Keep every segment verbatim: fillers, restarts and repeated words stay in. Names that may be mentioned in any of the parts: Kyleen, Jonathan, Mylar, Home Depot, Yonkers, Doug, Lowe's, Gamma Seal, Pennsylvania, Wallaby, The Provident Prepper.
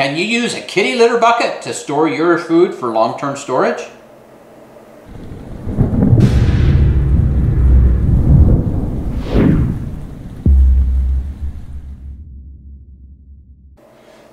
Can you use a kitty litter bucket to store your food for long-term storage?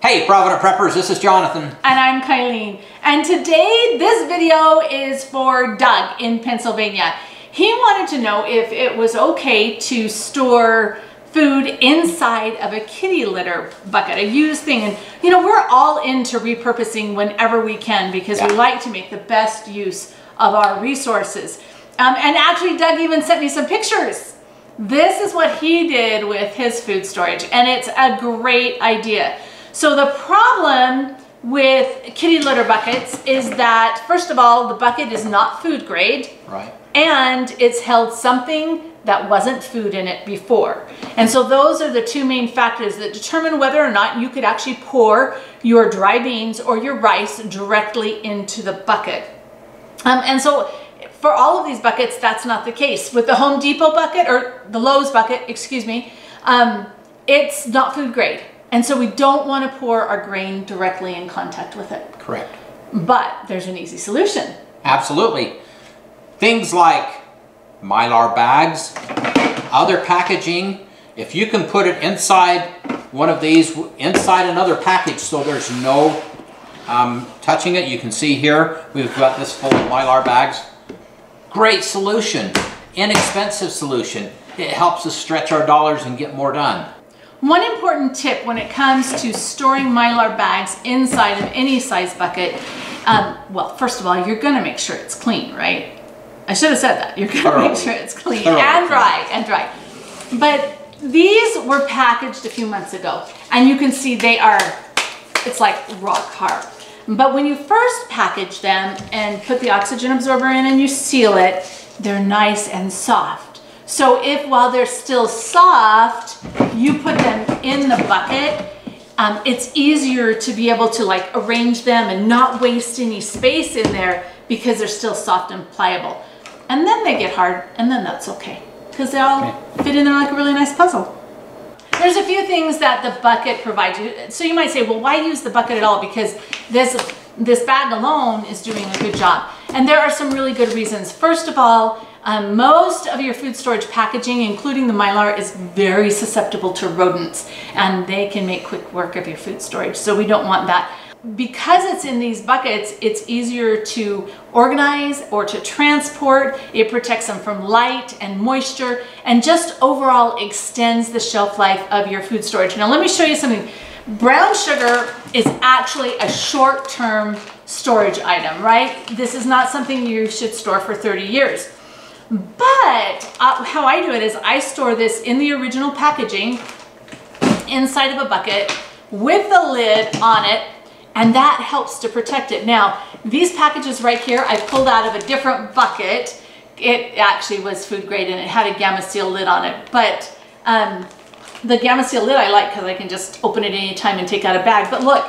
Hey Provident Preppers, this is Jonathan. And I'm Kyleen. And today this video is for Doug in Pennsylvania. He wanted to know if it was okay to store food inside of a kitty litter bucket, a used thing. And you know, we're all into repurposing whenever we can because yeah. we like to make the best use of our resources. Um, and actually Doug even sent me some pictures. This is what he did with his food storage, and it's a great idea. So the problem with kitty litter buckets is that, first of all, the bucket is not food grade. Right. And it's held something that wasn't food in it before. And so those are the two main factors that determine whether or not you could actually pour your dry beans or your rice directly into the bucket. Um, and so for all of these buckets, that's not the case. With the Home Depot bucket, or the Lowe's bucket, excuse me, um, it's not food grade. And so we don't want to pour our grain directly in contact with it. Correct. But there's an easy solution. Absolutely. Things like Mylar bags, other packaging. If you can put it inside one of these, inside another package, so there's no um, touching it. You can see here, we've got this full of Mylar bags. Great solution, inexpensive solution. It helps us stretch our dollars and get more done. One important tip when it comes to storing Mylar bags inside of any size bucket, um, well, first of all, you're going to make sure it's clean, right? I should have said that. You're going to make sure it's clean Thoroughly. and dry and dry. But these were packaged a few months ago, and you can see they are, it's like rock hard. But when you first package them and put the oxygen absorber in and you seal it, they're nice and soft. So if while they're still soft, you put them in the bucket, um, it's easier to be able to like arrange them and not waste any space in there because they're still soft and pliable. And then they get hard, and then that's okay because they all fit in there like a really nice puzzle. There's a few things that the bucket provides you. So you might say, well, why use the bucket at all? Because this, this bag alone is doing a good job. And there are some really good reasons. First of all, Um, most of your food storage packaging, including the Mylar, is very susceptible to rodents, and they can make quick work of your food storage. So we don't want that. Because it's in these buckets, it's easier to organize or to transport. It protects them from light and moisture, and just overall extends the shelf life of your food storage. Now let me show you something. Brown sugar is actually a short-term storage item, right? This is not something you should store for thirty years. But uh, how I do it is I store this in the original packaging inside of a bucket with the lid on it, and that helps to protect it. Now, these packages right here, I pulled out of a different bucket. It actually was food grade and it had a Gamma Seal lid on it. But um, the Gamma Seal lid I like because I can just open it anytime and take out a bag. But look,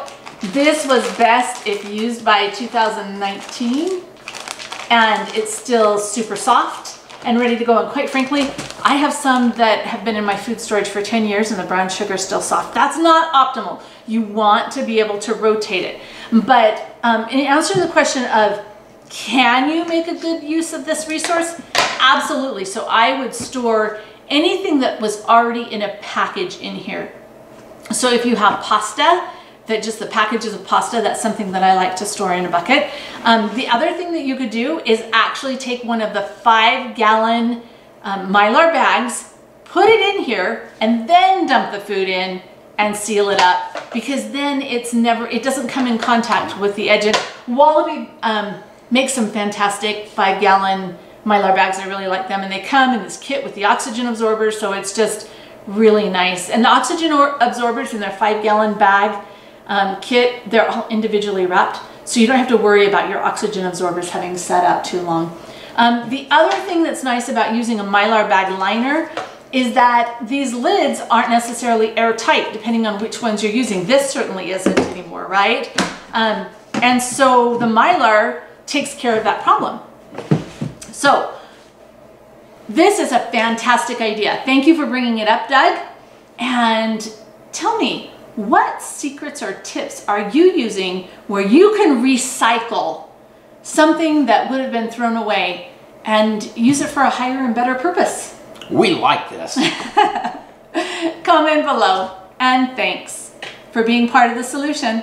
this was best if used by two thousand nineteen. And it's still super soft and ready to go. And quite frankly, I have some that have been in my food storage for ten years and the brown sugar is still soft. That's not optimal. You want to be able to rotate it. But um, in answer to the question of, can you make a good use of this resource? Absolutely. So I would store anything that was already in a package in here. So if you have pasta, that just the packages of pasta, that's something that I like to store in a bucket. Um, the other thing that you could do is actually take one of the five gallon um, Mylar bags, put it in here, and then dump the food in and seal it up, because then it's never, it doesn't come in contact with the edges. Wallaby um, makes some fantastic five gallon Mylar bags. I really like them, and they come in this kit with the oxygen absorber, so it's just really nice. And the oxygen absorbers in their five gallon bag Um, kit, they're all individually wrapped, so you don't have to worry about your oxygen absorbers having sat out too long. Um, the other thing that's nice about using a Mylar bag liner is that these lids aren't necessarily airtight, depending on which ones you're using. This certainly isn't anymore, right? Um, and so the Mylar takes care of that problem. So this is a fantastic idea. Thank you for bringing it up, Doug. And tell me, What secrets or tips are you using where you can recycle something that would have been thrown away and use it for a higher and better purpose? We like this. Comment below, and thanks for being part of the solution.